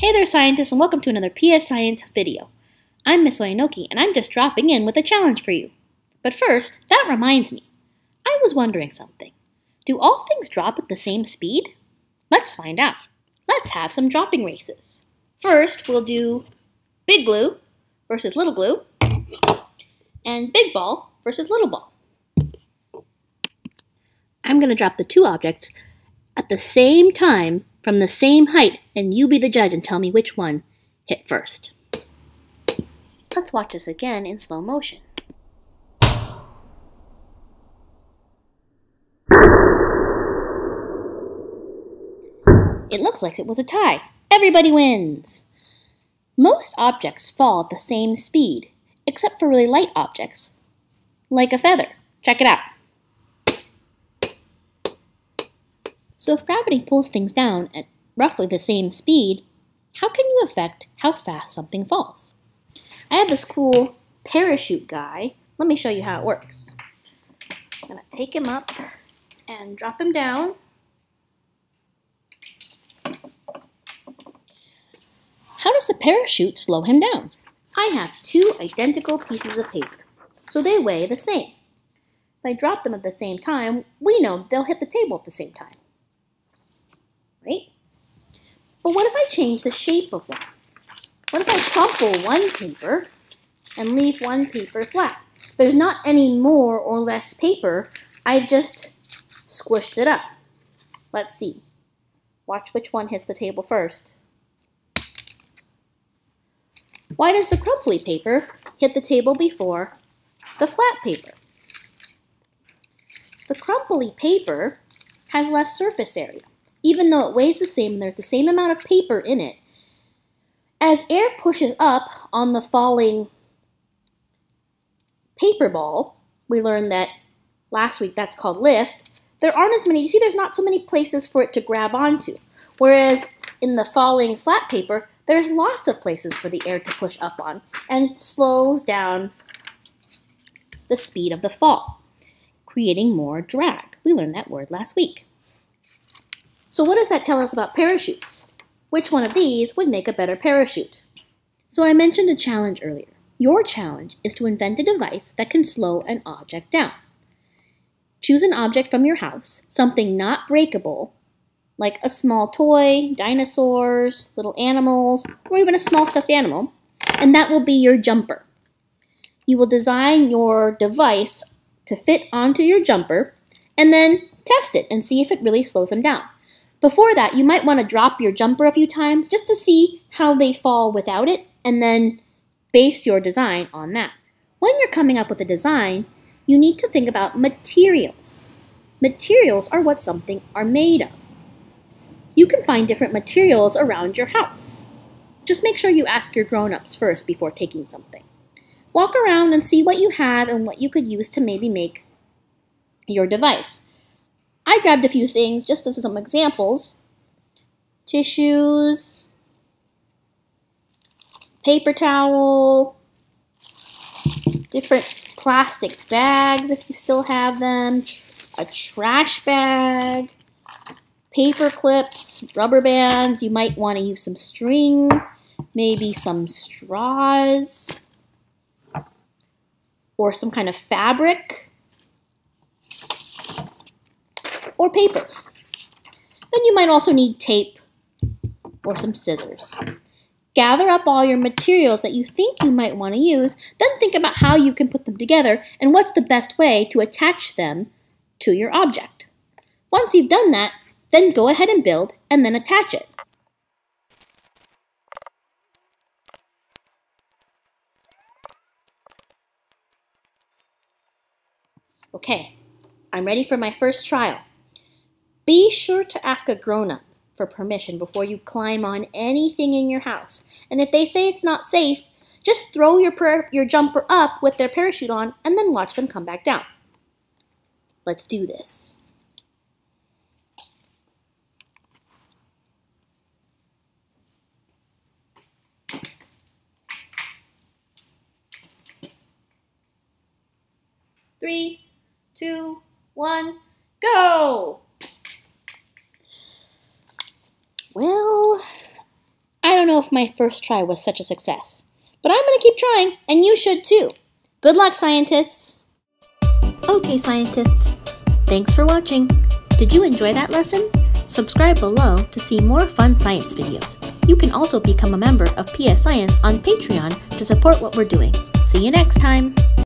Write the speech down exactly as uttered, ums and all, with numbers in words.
Hey there, scientists, and welcome to another P S Science video. I'm Miss Oyanoki, and I'm just dropping in with a challenge for you. But first, that reminds me. I was wondering something. Do all things drop at the same speed? Let's find out. Let's have some dropping races. First, we'll do big glue versus little glue, and big ball versus little ball. I'm going to drop the two objects at the same time from the same height, and you be the judge and tell me which one hit first. Let's watch this again in slow motion. It looks like it was a tie. Everybody wins! Most objects fall at the same speed, except for really light objects, like a feather. Check it out. So if gravity pulls things down at roughly the same speed, how can you affect how fast something falls? I have this cool parachute guy. Let me show you how it works. I'm going to take him up and drop him down. How does the parachute slow him down? I have two identical pieces of paper, so they weigh the same. If I drop them at the same time, we know they'll hit the table at the same time. Right? But what if I change the shape of one? What if I topple one paper and leave one paper flat? There's not any more or less paper. I've just squished it up. Let's see. Watch which one hits the table first. Why does the crumply paper hit the table before the flat paper? The crumply paper has less surface area. Even though it weighs the same and there's the same amount of paper in it, as air pushes up on the falling paper ball, we learned that last week, that's called lift, there aren't as many, you see there's not so many places for it to grab onto. Whereas in the falling flat paper, there's lots of places for the air to push up on and slows down the speed of the fall, creating more drag. We learned that word last week. So what does that tell us about parachutes? Which one of these would make a better parachute? So I mentioned a challenge earlier. Your challenge is to invent a device that can slow an object down. Choose an object from your house, something not breakable, like a small toy, dinosaurs, little animals, or even a small stuffed animal, and that will be your jumper. You will design your device to fit onto your jumper and then test it and see if it really slows them down. Before that, you might want to drop your jumper a few times just to see how they fall without it, and then base your design on that. When you're coming up with a design, you need to think about materials. Materials are what something are made of. You can find different materials around your house. Just make sure you ask your grown-ups first before taking something. Walk around and see what you have and what you could use to maybe make your device. I grabbed a few things just as some examples. Tissues, paper towel, different plastic bags if you still have them, a trash bag, paper clips, rubber bands. You might want to use some string, maybe some straws, or some kind of fabric, or paper. Then you might also need tape or some scissors. Gather up all your materials that you think you might want to use, then think about how you can put them together and what's the best way to attach them to your object. Once you've done that, then go ahead and build and then attach it. Okay, I'm ready for my first trial. Be sure to ask a grown-up for permission before you climb on anything in your house. And if they say it's not safe, just throw your, your jumper up with their parachute on and then watch them come back down. Let's do this. Three, two, one, go! Well, I don't know if my first try was such a success. But I'm gonna keep trying, and you should too. Good luck, scientists! Okay, scientists. Thanks for watching. Did you enjoy that lesson? Subscribe below to see more fun science videos. You can also become a member of P S Science on Patreon to support what we're doing. See you next time!